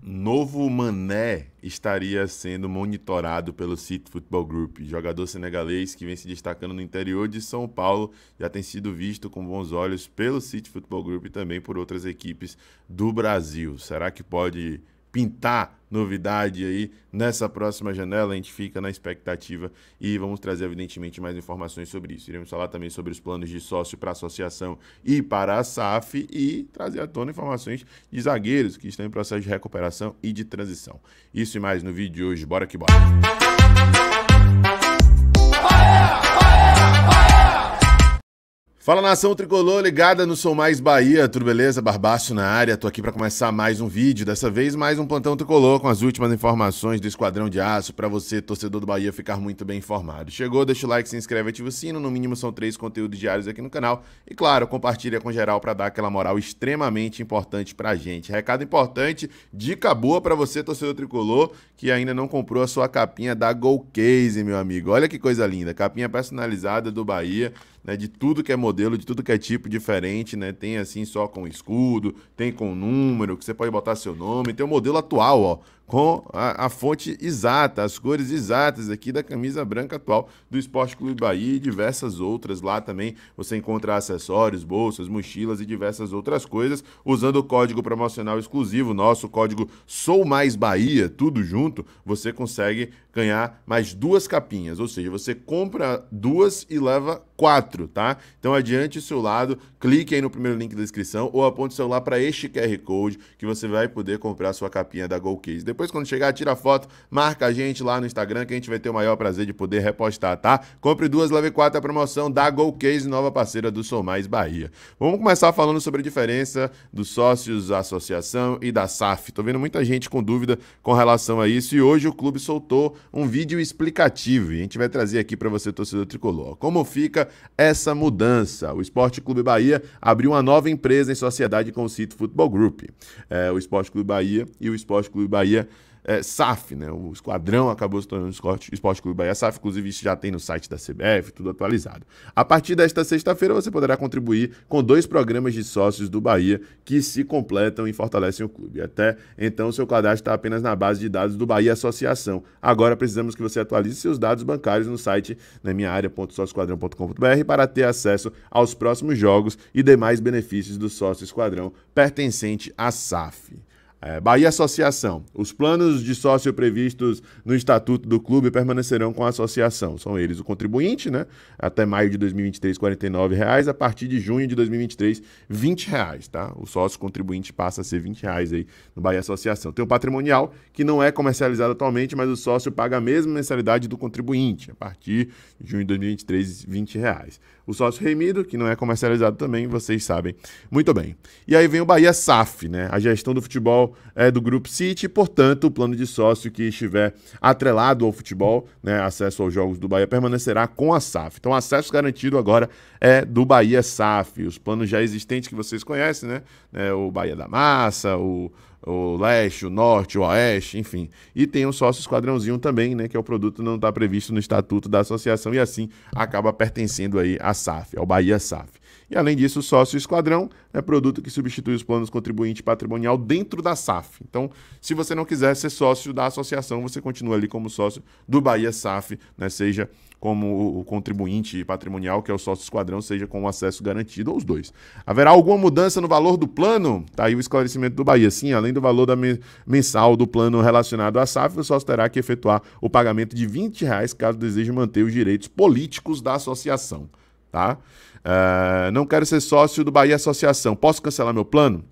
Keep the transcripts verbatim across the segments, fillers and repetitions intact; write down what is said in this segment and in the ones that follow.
Novo Mané estaria sendo monitorado pelo City Football Group. Jogador senegalês que vem se destacando no interior de São Paulo, já tem sido visto com bons olhos pelo City Football Group e também por outras equipes do Brasil. Será que pode pintar novidade aí nessa próxima janela? A gente fica na expectativa e vamos trazer, evidentemente, mais informações sobre isso. Iremos falar também sobre os planos de sócio para a associação e para a S A F e trazer à tona informações de zagueiros que estão em processo de recuperação e de transição. Isso e mais no vídeo de hoje. Bora que bora! Fala, nação tricolor ligada no Sou Mais Bahia, tudo beleza? Barbaço na área, tô aqui para começar mais um vídeo, dessa vez mais um plantão tricolor com as últimas informações do Esquadrão de Aço, para você, torcedor do Bahia, ficar muito bem informado. Chegou, deixa o like, se inscreve, ativa o sino, no mínimo são três conteúdos diários aqui no canal e, claro, compartilha com geral para dar aquela moral extremamente importante pra gente. Recado importante, dica boa para você, torcedor tricolor, que ainda não comprou a sua capinha da Gocase, meu amigo. Olha que coisa linda, capinha personalizada do Bahia, né, de tudo que é modelo, de tudo que é tipo diferente, né? Tem assim só com escudo, tem com número, que você pode botar seu nome, tem o modelo atual, ó, com a, a fonte exata, as cores exatas aqui da camisa branca atual do Esporte Clube Bahia e diversas outras. Lá também você encontra acessórios, bolsas, mochilas e diversas outras coisas, usando o código promocional exclusivo nosso, o código Sou Mais Bahia, tudo junto, você consegue ganhar mais duas capinhas, ou seja, você compra duas e leva quatro, tá? Então adiante o seu lado, clique aí no primeiro link da descrição ou aponte o celular para este Q R Code que você vai poder comprar a sua capinha da Gocase. Depois, quando chegar, tira a foto, marca a gente lá no Instagram, que a gente vai ter o maior prazer de poder repostar, tá? Compre duas, leve quatro, a promoção da Gocase, nova parceira do Sou Mais Bahia. Vamos começar falando sobre a diferença dos sócios, da associação e da S A F. Tô vendo muita gente com dúvida com relação a isso e hoje o clube soltou um vídeo explicativo e a gente vai trazer aqui para você, torcedor tricolor, como fica essa mudança. O Esporte Clube Bahia abriu uma nova empresa em sociedade com o City Football Group. É, o Esporte Clube Bahia e o Esporte Clube Bahia É, S A F, né? O Esquadrão acabou se tornando o Esporte Clube Bahia S A F, inclusive isso já tem no site da C B F, tudo atualizado. A partir desta sexta-feira você poderá contribuir com dois programas de sócios do Bahia que se completam e fortalecem o clube. Até então seu cadastro está apenas na base de dados do Bahia Associação. Agora precisamos que você atualize seus dados bancários no site na minha área ponto sócio esquadrão ponto com ponto br para ter acesso aos próximos jogos e demais benefícios do sócio esquadrão pertencente à S A F. É, Bahia Associação. Os planos de sócio previstos no estatuto do clube permanecerão com a associação. São eles o contribuinte, né? Até maio de dois mil e vinte e três, quarenta e nove reais. A partir de junho de dois mil e vinte e três, vinte reais, tá? O sócio contribuinte passa a ser vinte reais aí no Bahia Associação. Tem o patrimonial, que não é comercializado atualmente, mas o sócio paga a mesma mensalidade do contribuinte. A partir de junho de dois mil e vinte e três, vinte reais. O sócio remido, que não é comercializado também, vocês sabem muito bem. E aí vem o Bahia S A F, né? A gestão do futebol é do Grupo City, portanto, o plano de sócio que estiver atrelado ao futebol, né, acesso aos jogos do Bahia, permanecerá com a S A F. Então, o acesso garantido agora é do Bahia S A F. Os planos já existentes que vocês conhecem, né? É o Bahia da Massa, o... o leste, o norte, o oeste, enfim. E tem um sócio esquadrãozinho também, né, que é o produto não está previsto no estatuto da associação e assim acaba pertencendo aí à S A F, ao Bahia S A F. E além disso, o sócio esquadrão é produto que substitui os planos contribuinte patrimonial dentro da S A F. Então, se você não quiser ser sócio da associação, você continua ali como sócio do Bahia S A F, né, seja como o contribuinte patrimonial, que é o sócio esquadrão, seja com o acesso garantido aos dois. Haverá alguma mudança no valor do plano? Tá aí o esclarecimento do Bahia. Sim, além do valor da mensal do plano relacionado à S A F, o sócio terá que efetuar o pagamento de vinte reais caso deseje manter os direitos políticos da associação, tá? Uh, não quero ser sócio do Bahia Associação, posso cancelar meu plano?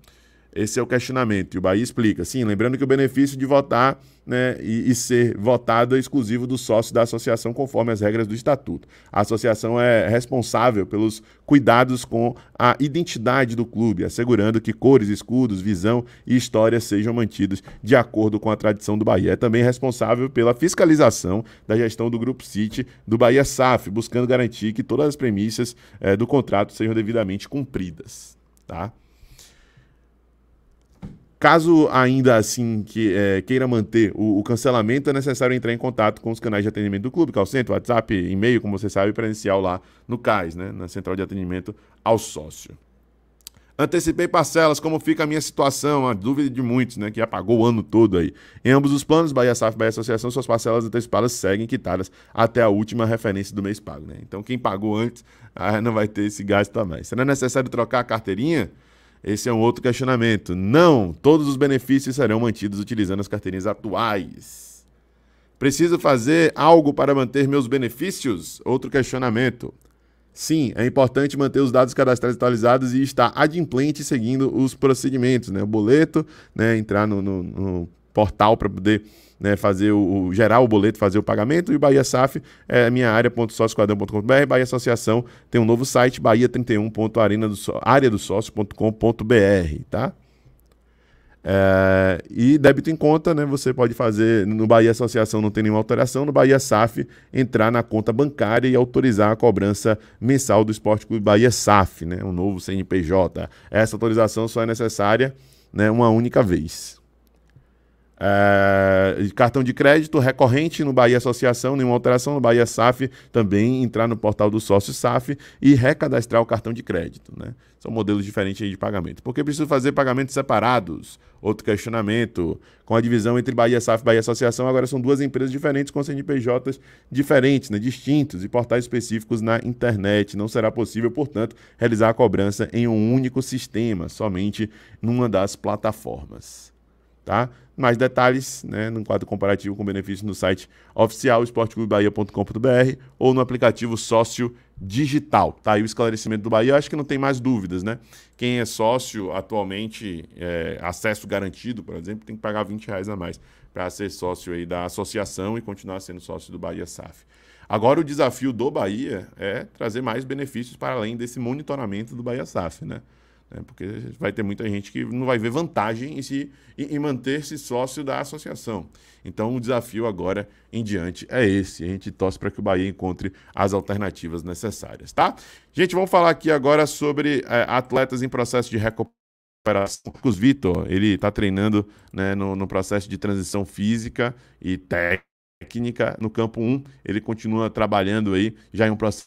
Esse é o questionamento, e o Bahia explica. Sim, lembrando que o benefício de votar, né, e, e ser votado é exclusivo do sócio da associação, conforme as regras do estatuto. A associação é responsável pelos cuidados com a identidade do clube, assegurando que cores, escudos, visão e história sejam mantidos de acordo com a tradição do Bahia. É também responsável pela fiscalização da gestão do Grupo City do Bahia S A F, buscando garantir que todas as premissas eh, do contrato sejam devidamente cumpridas, tá? Caso ainda assim que, é, queira manter o, o cancelamento, é necessário entrar em contato com os canais de atendimento do clube, call center, WhatsApp, e-mail, como você sabe, presencial lá no C A S, né, na Central de Atendimento ao Sócio. Antecipei parcelas, como fica a minha situação? A dúvida de muitos, né? Que apagou o ano todo aí. Em ambos os planos, Bahia S A F, Bahia Associação, suas parcelas antecipadas seguem quitadas até a última referência do mês pago, né? Então, quem pagou antes, ah, não vai ter esse gasto mais. Será necessário trocar a carteirinha? Esse é um outro questionamento. Não, todos os benefícios serão mantidos utilizando as carteirinhas atuais. Preciso fazer algo para manter meus benefícios? Outro questionamento. Sim, é importante manter os dados cadastrais atualizados e estar adimplente seguindo os procedimentos, né? O boleto, né? Entrar no, no, no portal para poder, né, fazer o, o, gerar o boleto, fazer o pagamento. E o Bahia S A F é minha área ponto sócio esquadrão ponto com ponto br. Bahia Associação tem um novo site, bahia trinta e um ponto areadossocio ponto com ponto br, tá? É, e débito em conta, né? Você pode fazer no Bahia Associação, não tem nenhuma alteração. No Bahia S A F, entrar na conta bancária e autorizar a cobrança mensal do Esporte Clube Bahia S A F, né? Um novo C N P J. Essa autorização só é necessária, né, uma única vez. É, cartão de crédito recorrente no Bahia Associação, nenhuma alteração. No Bahia S A F, também entrar no portal do sócio S A F e recadastrar o cartão de crédito, né? São modelos diferentes aí de pagamento. Por que preciso fazer pagamentos separados? Outro questionamento. Com a divisão entre Bahia S A F e Bahia Associação, agora são duas empresas diferentes com C N P Js diferentes, né? Distintos e portais específicos na internet. Não será possível, portanto, realizar a cobrança em um único sistema, somente numa das plataformas. Tá? Mais detalhes, né, no quadro comparativo com benefícios no site oficial esporte clube bahia ponto com ponto br ou no aplicativo Sócio Digital. Tá aí o esclarecimento do Bahia. Acho que não tem mais dúvidas, né? Quem é sócio atualmente, é, acesso garantido, por exemplo, tem que pagar vinte reais a mais para ser sócio aí da associação e continuar sendo sócio do Bahia S A F. Agora o desafio do Bahia é trazer mais benefícios para além desse monitoramento do Bahia S A F, né? É porque vai ter muita gente que não vai ver vantagem em, se, em manter-se sócio da associação. Então, o desafio agora em diante é esse. A gente torce para que o Bahia encontre as alternativas necessárias, tá? Gente, vamos falar aqui agora sobre é, atletas em processo de recuperação. O Vitor, ele está treinando, né, no, no processo de transição física e técnica no campo um. Ele continua trabalhando aí já em um processo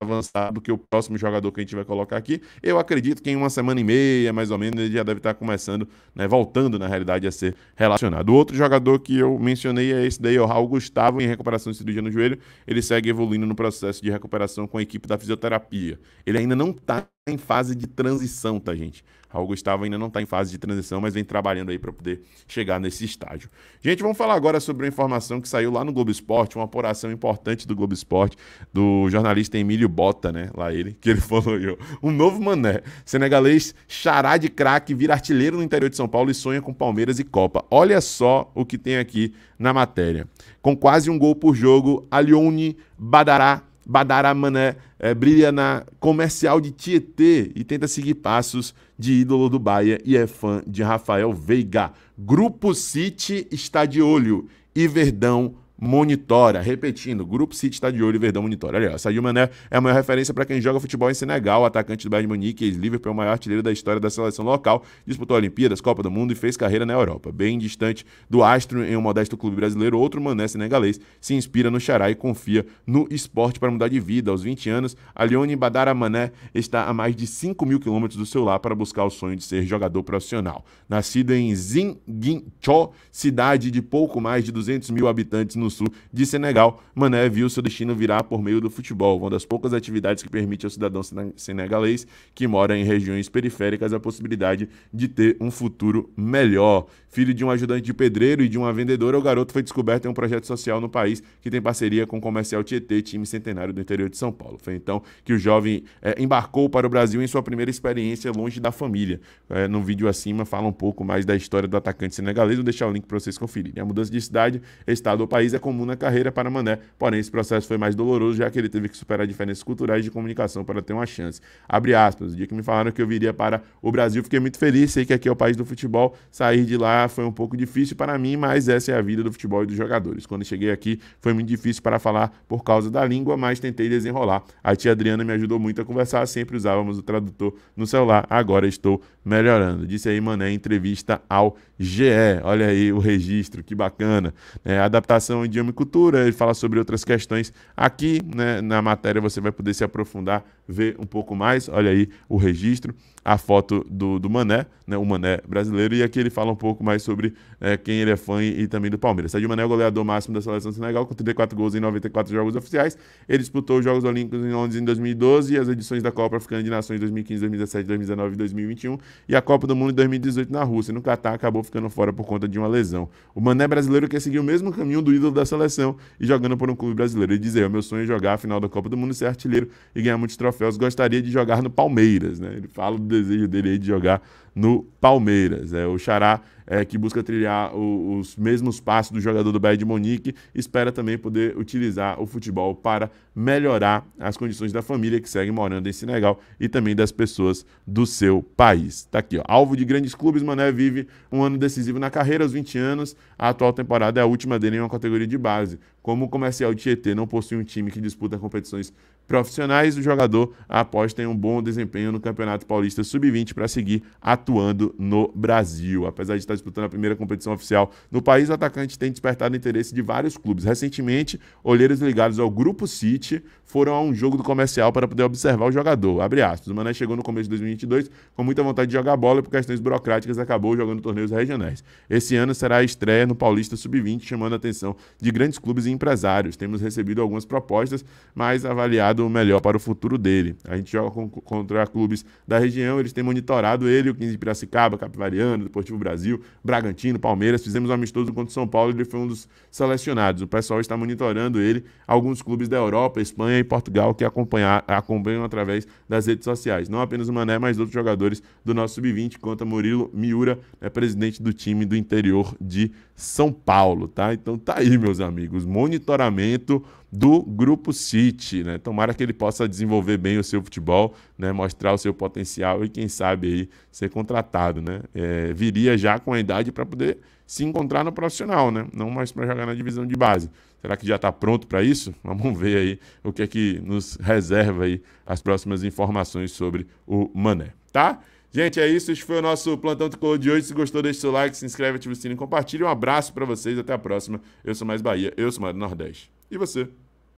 avançado que o próximo jogador que a gente vai colocar aqui. Eu acredito que em uma semana e meia, mais ou menos, ele já deve estar começando, né, voltando, na realidade, a ser relacionado. O outro jogador que eu mencionei é esse daí, o Raul Gustavo, em recuperação de cirurgia no joelho. Ele segue evoluindo no processo de recuperação com a equipe da fisioterapia. Ele ainda não está em fase de transição, tá, gente? Raul Gustavo ainda não está em fase de transição, mas vem trabalhando aí para poder chegar nesse estágio. Gente, vamos falar agora sobre uma informação que saiu lá no Globo Esporte, uma apuração importante do Globo Esporte, do jornalista Emílio Bota, né? Lá ele, que ele falou, um novo mané. Senegalês, xará de craque, vira artilheiro no interior de São Paulo e sonha com Palmeiras e Copa. Olha só o que tem aqui na matéria. Com quase um gol por jogo, Alioune Badara Badara Mané é, brilha na Comercial de Tietê e tenta seguir passos de ídolo do Bahia e é fã de Rafael Veiga. Grupo City está de olho e Verdão monitora. Repetindo, Grupo City está de olho e Verdão monitora. Olha aí, Sadio Mané é a maior referência para quem joga futebol em Senegal. O atacante do Bayern de Munique, ex-Liverpool, é o maior artilheiro da história da seleção local. Disputou Olimpíadas, Copa do Mundo e fez carreira na Europa. Bem distante do astro em um modesto clube brasileiro, outro Mané senegalês se inspira no xará e confia no esporte para mudar de vida. Aos vinte anos, Alioune Badara Mané está a mais de cinco mil quilômetros do seu lar para buscar o sonho de ser jogador profissional. Nascido em Ziguinchor, cidade de pouco mais de duzentos mil habitantes no sul de Senegal, Mané viu seu destino virar por meio do futebol, uma das poucas atividades que permite ao cidadão senegalês que mora em regiões periféricas a possibilidade de ter um futuro melhor. Filho de um ajudante de pedreiro e de uma vendedora, o garoto foi descoberto em um projeto social no país que tem parceria com o Comercial Tietê, time centenário do interior de São Paulo. Foi então que o jovem é, embarcou para o Brasil em sua primeira experiência longe da família. É, no vídeo acima fala um pouco mais da história do atacante senegalês, vou deixar o link para vocês conferirem. A mudança de cidade, estado ou país é comum na carreira para Mané, porém esse processo foi mais doloroso, já que ele teve que superar diferenças culturais de comunicação para ter uma chance. Abre aspas, o dia que me falaram que eu viria para o Brasil, fiquei muito feliz, sei que aqui é o país do futebol, sair de lá foi um pouco difícil para mim, mas essa é a vida do futebol e dos jogadores. Quando cheguei aqui, foi muito difícil para falar por causa da língua, mas tentei desenrolar. A tia Adriana me ajudou muito a conversar, sempre usávamos o tradutor no celular, agora estou melhorando. Disse aí Mané em entrevista ao G E. Olha aí o registro, que bacana. É, adaptação, idioma e cultura, ele fala sobre outras questões. Aqui, né, na matéria você vai poder se aprofundar, ver um pouco mais. Olha aí o registro, a foto do, do Mané, né, o Mané brasileiro, e aqui ele fala um pouco mais sobre é, quem ele é fã e, e também do Palmeiras. Sadio Mané é o goleador máximo da seleção do Senegal, com trinta e quatro gols em noventa e quatro jogos oficiais. Ele disputou os Jogos Olímpicos em Londres em dois mil e doze e as edições da Copa Africana de Nações dois mil e quinze, dois mil e dezessete, dois mil e dezenove e dois mil e vinte e um e a Copa do Mundo em dois mil e dezoito na Rússia. No Catar acabou ficando fora por conta de uma lesão. O Mané brasileiro quer seguir o mesmo caminho do ídolo da seleção e jogando por um clube brasileiro. Ele diz aí, o meu sonho é jogar a final da Copa do Mundo, ser artilheiro e ganhar muitos troféus. Gostaria de jogar no Palmeiras, né? Ele fala do desejo dele aí de jogar no Palmeiras. É, o Xará é, que busca trilhar o, os mesmos passos do jogador do Bayern de Munique, espera também poder utilizar o futebol para melhorar as condições da família que segue morando em Senegal e também das pessoas do seu país. Tá aqui, ó. Alvo de grandes clubes, Mané vive um ano decisivo na carreira, aos vinte anos. A atual temporada é a última dele em uma categoria de base. Como o Comercial de Tietê não possui um time que disputa competições profissionais, o jogador aposta em um bom desempenho no Campeonato Paulista sub vinte para seguir atuando no Brasil. Apesar de estar disputando a primeira competição oficial no país, o atacante tem despertado interesse de vários clubes. Recentemente, olheiros ligados ao Grupo City foram a um jogo do Comercial para poder observar o jogador. Abre aspas. O Mané chegou no começo de dois mil e vinte e dois com muita vontade de jogar bola e por questões burocráticas acabou jogando torneios regionais. Esse ano será a estreia no Paulista sub vinte, chamando a atenção de grandes clubes e empresários. Temos recebido algumas propostas, mas avaliado o melhor para o futuro dele. A gente joga com, contra clubes da região, eles têm monitorado ele, o quinze de Piracicaba, Capivariano, Deportivo Brasil, Bragantino, Palmeiras. Fizemos um amistoso contra o São Paulo, ele foi um dos selecionados. O pessoal está monitorando ele, alguns clubes da Europa, Espanha e Portugal que acompanhar, acompanham através das redes sociais. Não apenas o Mané, mas outros jogadores do nosso sub vinte, conta Murilo Miura, é presidente do time do interior de São Paulo, tá? Então tá aí, meus amigos, monitoramento do Grupo City, né? Tomara que ele possa desenvolver bem o seu futebol, né? Mostrar o seu potencial e quem sabe aí ser contratado, né? É, viria já com a idade para poder se encontrar no profissional, né? Não mais para jogar na divisão de base. Será que já está pronto para isso? Vamos ver aí o que é que nos reserva aí as próximas informações sobre o Mané, tá? Gente, é isso. Esse foi o nosso Plantão Tricolor de hoje. Se gostou, deixe seu like, se inscreve, ativa o sino e compartilha. Um abraço para vocês. Até a próxima. Eu sou Mais Bahia. Eu sou mais do Nordeste. E você?